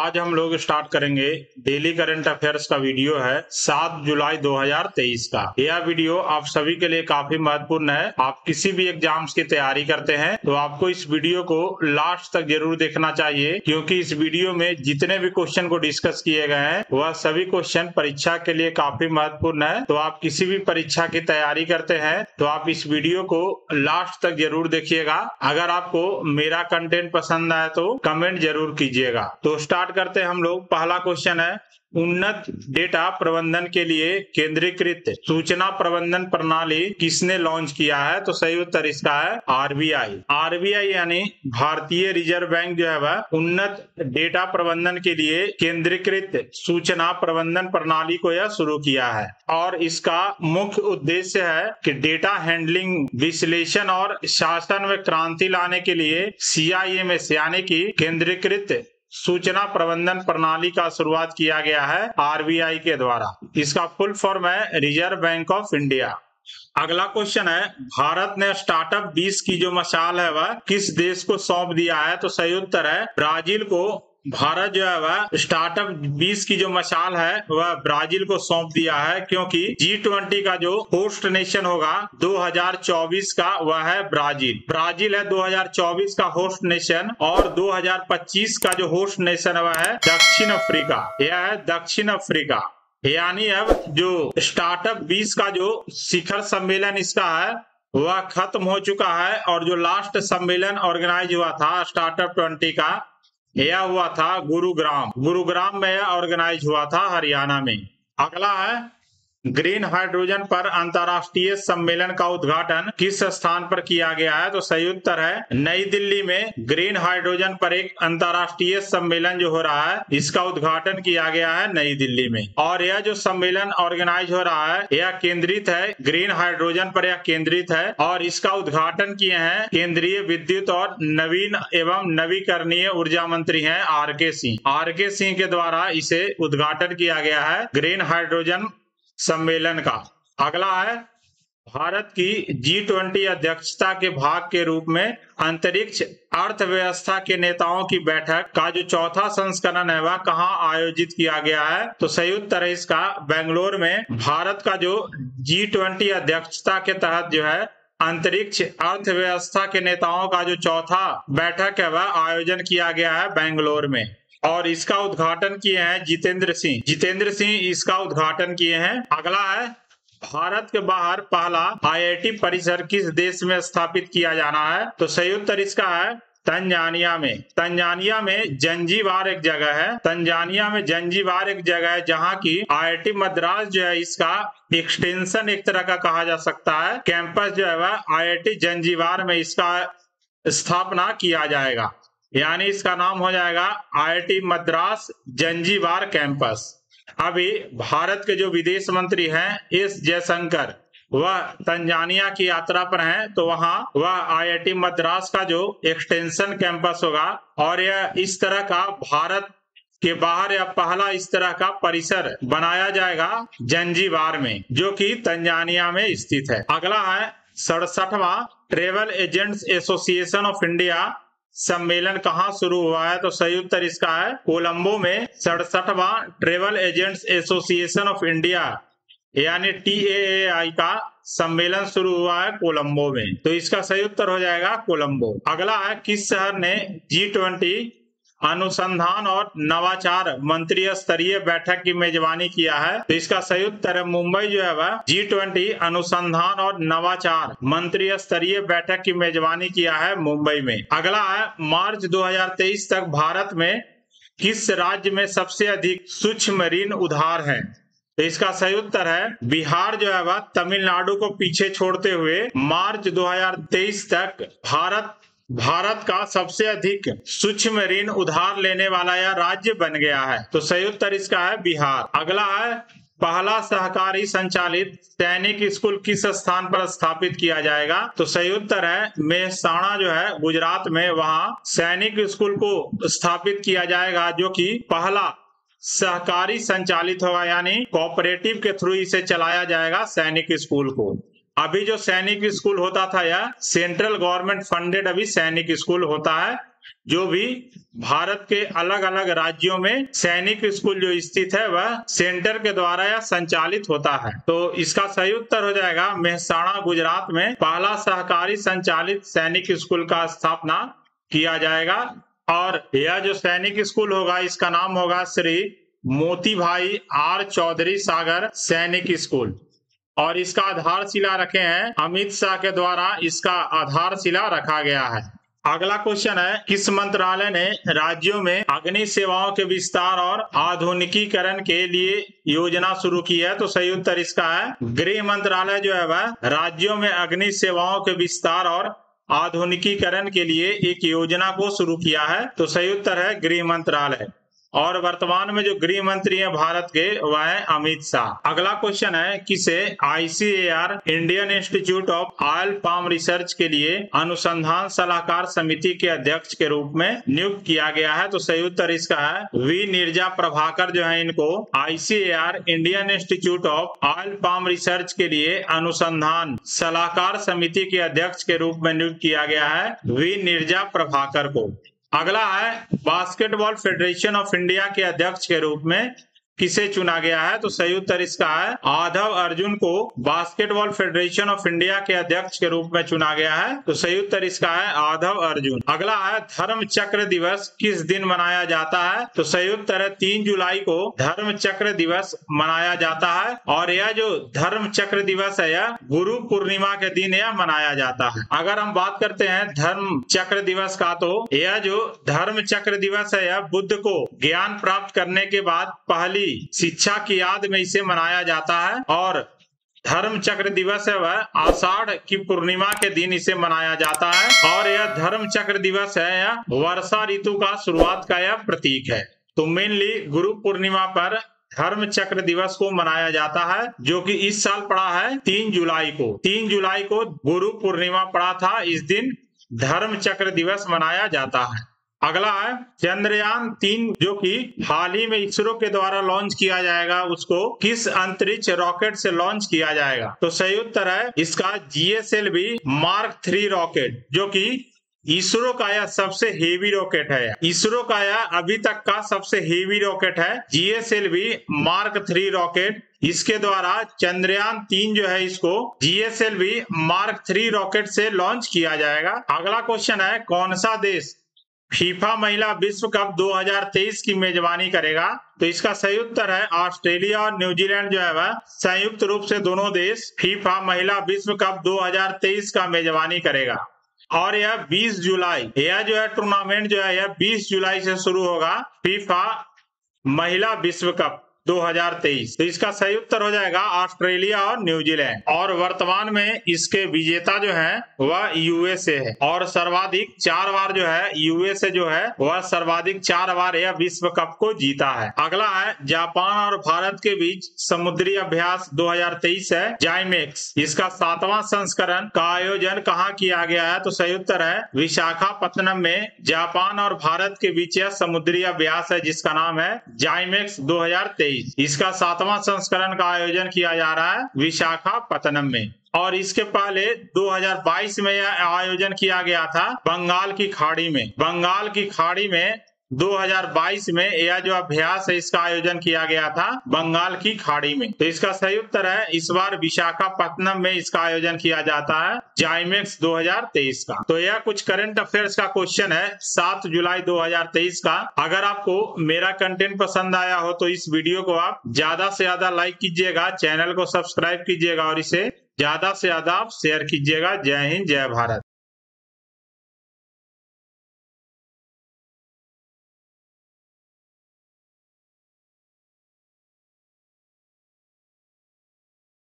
आज हम लोग स्टार्ट करेंगे डेली करंट अफेयर्स का वीडियो है 7 जुलाई 2023 का। यह वीडियो आप सभी के लिए काफी महत्वपूर्ण है। आप किसी भी एग्जाम्स की तैयारी करते हैं तो आपको इस वीडियो को लास्ट तक जरूर देखना चाहिए, क्योंकि इस वीडियो में जितने भी क्वेश्चन को डिस्कस किए गए हैं वह सभी क्वेश्चन परीक्षा के लिए काफी महत्वपूर्ण है। तो आप किसी भी परीक्षा की तैयारी करते हैं तो आप इस वीडियो को लास्ट तक जरूर देखिएगा। अगर आपको मेरा कंटेंट पसंद आए तो कमेंट जरूर कीजिएगा। तो स्टार्ट करते हैं हम लोग। पहला क्वेश्चन है, उन्नत डेटा प्रबंधन के लिए केंद्रीकृत सूचना प्रबंधन प्रणाली किसने लॉन्च किया है? तो सही उत्तर इसका है आरबीआई। आरबीआई यानी भारतीय रिजर्व बैंक जो है वह उन्नत डेटा प्रबंधन के लिए केंद्रीकृत सूचना प्रबंधन प्रणाली को यह शुरू किया है और इसका मुख्य उद्देश्य है कि डेटा हैंडलिंग, विश्लेषण और शासन में क्रांति लाने के लिए सीआईए में यानी की केंद्रीकृत सूचना प्रबंधन प्रणाली का शुरुआत किया गया है आरबीआई के द्वारा। इसका फुल फॉर्म है रिजर्व बैंक ऑफ इंडिया। अगला क्वेश्चन है, भारत ने स्टार्टअप 20 की जो मशाल है वह किस देश को सौंप दिया है? तो सही उत्तर है ब्राजील को। भारत जो है वह स्टार्टअप 20 की जो मशाल है वह ब्राजील को सौंप दिया है, क्योंकि G20 का जो होस्ट नेशन होगा 2024 का वह है ब्राजील। ब्राजील है 2024 का होस्ट नेशन और 2025 का जो होस्ट नेशन है वह है दक्षिण अफ्रीका। यह है दक्षिण अफ्रीका। यानी अब जो स्टार्टअप 20 का जो शिखर सम्मेलन इसका है वह खत्म हो चुका है और जो लास्ट सम्मेलन ऑर्गेनाइज हुआ था स्टार्टअप 20 का, यह हुआ था गुरुग्राम में यह ऑर्गेनाइज हुआ था, हरियाणा में। अगला है, ग्रीन हाइड्रोजन पर अंतर्राष्ट्रीय सम्मेलन का उद्घाटन किस स्थान पर किया गया है? तो सही उत्तर है नई दिल्ली में। ग्रीन हाइड्रोजन पर एक अंतर्राष्ट्रीय सम्मेलन जो हो रहा है इसका उद्घाटन किया गया है नई दिल्ली में और यह जो सम्मेलन ऑर्गेनाइज हो रहा है यह केंद्रित है ग्रीन हाइड्रोजन पर, यह केंद्रित है और इसका उद्घाटन किए हैं केंद्रीय विद्युत और नवीन एवं नवीकरणीय ऊर्जा मंत्री है आर के सिंह के द्वारा इसे उद्घाटन किया गया है ग्रीन हाइड्रोजन सम्मेलन का। अगला है, भारत की G20 अध्यक्षता के भाग के रूप में अंतरिक्ष अर्थव्यवस्था के नेताओं की बैठक का जो चौथा संस्करण है वह कहाँ आयोजित किया गया है? तो सही उत्तर है इसका बेंगलोर में। भारत का जो G20 अध्यक्षता के तहत जो है अंतरिक्ष अर्थव्यवस्था के नेताओं का जो चौथा बैठक है वह आयोजन किया गया है बेंगलोर में और इसका उद्घाटन किए हैं जितेंद्र सिंह इसका उद्घाटन किए हैं। अगला है, भारत के बाहर पहला आईआईटी परिसर किस देश में स्थापित किया जाना है? तो सही उत्तर इसका है तंजानिया में जंजीबार एक जगह है जहाँ की आईआईटी मद्रास जो है इसका एक्सटेंशन एक तरह का कहा जा सकता है। कैंपस जो है वह आईआईटी जंजीबार में इसका स्थापना किया जाएगा, यानी इसका नाम हो जाएगा आईआईटी मद्रास जंजीबार कैंपस। अभी भारत के जो विदेश मंत्री हैं एस जयशंकर वह तंजानिया की यात्रा पर हैं, तो वहां वह आईआईटी मद्रास का जो एक्सटेंशन कैंपस होगा और यह इस तरह का भारत के बाहर या पहला इस तरह का परिसर बनाया जाएगा जंजीबार में, जो कि तंजानिया में स्थित है। अगला है, 67वां travel agents association of India सम्मेलन कहाँ शुरू हुआ है? तो सही उत्तर इसका है कोलंबो में। 67वां travel agents association of India यानी TAAI का सम्मेलन शुरू हुआ है कोलंबो में, तो इसका सही उत्तर हो जाएगा कोलंबो। अगला है, किस शहर ने G20 अनुसंधान और नवाचार मंत्री स्तरीय बैठक की मेजबानी किया है? तो इसका सही उत्तर है मुंबई जो है वह G20 अनुसंधान और नवाचार मंत्री स्तरीय बैठक की मेजबानी किया है मुंबई में। अगला है, मार्च 2023 तक भारत में किस राज्य में सबसे अधिक सूक्ष्म ऋण उधार है? तो इसका सही उत्तर है बिहार जो है वह तमिलनाडु को पीछे छोड़ते हुए मार्च 2023 तक भारत का सबसे अधिक सूक्ष्म ऋण उधार लेने वाला यह राज्य बन गया है, तो सही उत्तर इसका है बिहार। अगला है, पहला सहकारी संचालित सैनिक स्कूल किस स्थान पर स्थापित किया जाएगा? तो सही उत्तर है मेहसाणा जो है गुजरात में, वहां सैनिक स्कूल को स्थापित किया जाएगा जो कि पहला सहकारी संचालित होगा, यानी कोऑपरेटिव के थ्रू इसे चलाया जाएगा सैनिक स्कूल को। अभी जो सैनिक स्कूल होता था यह सेंट्रल गवर्नमेंट फंडेड अभी सैनिक स्कूल होता है जो भी भारत के अलग अलग राज्यों में सैनिक स्कूल जो स्थित है वह सेंटर के द्वारा या संचालित होता है। तो इसका सही उत्तर हो जाएगा मेहसाणा गुजरात में पहला सहकारी संचालित सैनिक स्कूल का स्थापना किया जाएगा और यह जो सैनिक स्कूल होगा इसका नाम होगा श्री मोती भाई आर चौधरी सागर सैनिक स्कूल और इसका आधारशिला रखे हैं अमित शाह के द्वारा इसका आधारशिला रखा गया है। अगला क्वेश्चन है किस मंत्रालय ने राज्यों में अग्नि सेवाओं के विस्तार और आधुनिकीकरण के लिए योजना शुरू की है? तो सही उत्तर इसका है गृह मंत्रालय जो है वह राज्यों में अग्नि सेवाओं के विस्तार और आधुनिकीकरण के लिए एक योजना को शुरू किया है। तो सही उत्तर है गृह मंत्रालय और वर्तमान में जो गृह मंत्री हैं भारत के वह है अमित शाह। अगला क्वेश्चन है किसे ICAR Indian Institute of oil palm research के लिए अनुसंधान सलाहकार समिति के अध्यक्ष के रूप में नियुक्त किया गया है? तो सही उत्तर इसका है वी नीरजा प्रभाकर जो है इनको ICAR Indian Institute of oil palm research के लिए अनुसंधान सलाहकार समिति के अध्यक्ष के रूप में नियुक्त किया गया है वी नीरजा प्रभाकर को। अगला है बास्केटबॉल फेडरेशन ऑफ इंडिया के अध्यक्ष के रूप में किसे चुना गया है? तो सही उत्तर इसका है आधव अर्जुन को बास्केटबॉल फेडरेशन ऑफ इंडिया के अध्यक्ष के रूप में चुना गया है। तो सही उत्तर इसका है आधव अर्जुन। अगला है धर्म चक्र दिवस किस दिन मनाया जाता है? तो सही उत्तर है 3 जुलाई को धर्म चक्र दिवस मनाया जाता है और यह जो धर्म चक्र दिवस है यह गुरु पूर्णिमा के दिन यह मनाया जाता है। अगर हम बात करते हैं धर्म चक्र दिवस का तो यह जो धर्म चक्र दिवस है यह बुद्ध को ज्ञान प्राप्त करने के बाद पहली शिक्षा की याद में इसे मनाया जाता है और धर्म चक्र दिवस है वह आषाढ़ की पूर्णिमा के दिन इसे मनाया जाता है और यह धर्म चक्र दिवस है यह वर्षा ऋतु का शुरुआत का यह प्रतीक है। तो मेनली गुरु पूर्णिमा पर धर्म चक्र दिवस को मनाया जाता है जो कि इस साल पड़ा है 3 जुलाई को। 3 जुलाई को गुरु पूर्णिमा पड़ा था, इस दिन धर्म चक्र दिवस मनाया जाता है। अगला है चंद्रयान 3 जो कि हाल ही में इसरो के द्वारा लॉन्च किया जाएगा उसको किस अंतरिक्ष रॉकेट से लॉन्च किया जाएगा? तो सही उत्तर है इसका जीएसएलवी मार्क 3 रॉकेट जो कि इसरो का यह सबसे हेवी रॉकेट है। इसरो का यह अभी तक का सबसे हेवी रॉकेट है जीएसएलवी मार्क 3 रॉकेट। इसके द्वारा चंद्रयान 3 जो है इसको जीएसएलवी मार्क 3 रॉकेट से लॉन्च किया जाएगा। अगला क्वेश्चन है कौन सा देश फीफा महिला विश्व कप 2023 की मेजबानी करेगा? तो इसका सही उत्तर है ऑस्ट्रेलिया और न्यूजीलैंड जो है वह संयुक्त रूप से दोनों देश फीफा महिला विश्व कप 2023 का मेजबानी करेगा और यह 20 जुलाई यह जो है टूर्नामेंट जो है यह 20 जुलाई से शुरू होगा फीफा महिला विश्व कप 2023। तो इसका सही उत्तर हो जाएगा ऑस्ट्रेलिया और न्यूजीलैंड और वर्तमान में इसके विजेता जो है वह यूएसए है और सर्वाधिक 4 बार जो है यूएसए जो है वह सर्वाधिक 4 बार यह विश्व कप को जीता है। अगला है जापान और भारत के बीच समुद्री अभ्यास 2023 है जाइमेक्स, इसका 7वां संस्करण का आयोजन कहाँ किया गया है? तो सही उत्तर है विशाखापत्तनम में जापान और भारत के बीच यह समुद्री अभ्यास है जिसका नाम है जाइमेक्स 2023। इसका 7वां संस्करण का आयोजन किया जा रहा है विशाखापत्तनम में और इसके पहले 2022 में यह आयोजन किया गया था बंगाल की खाड़ी में। बंगाल की खाड़ी में 2022 में यह जो अभ्यास है इसका आयोजन किया गया था बंगाल की खाड़ी में। तो इसका सही उत्तर है इस बार विशाखापत्तनम में इसका आयोजन किया जाता है जाइमेक्स 2023 का। तो यह कुछ करंट अफेयर्स का क्वेश्चन है 7 जुलाई 2023 का। अगर आपको मेरा कंटेंट पसंद आया हो तो इस वीडियो को आप ज्यादा से ज्यादा लाइक कीजिएगा, चैनल को सब्सक्राइब कीजिएगा और इसे ज्यादा से ज्यादा आप शेयर कीजिएगा। जय हिंद, जय भारत।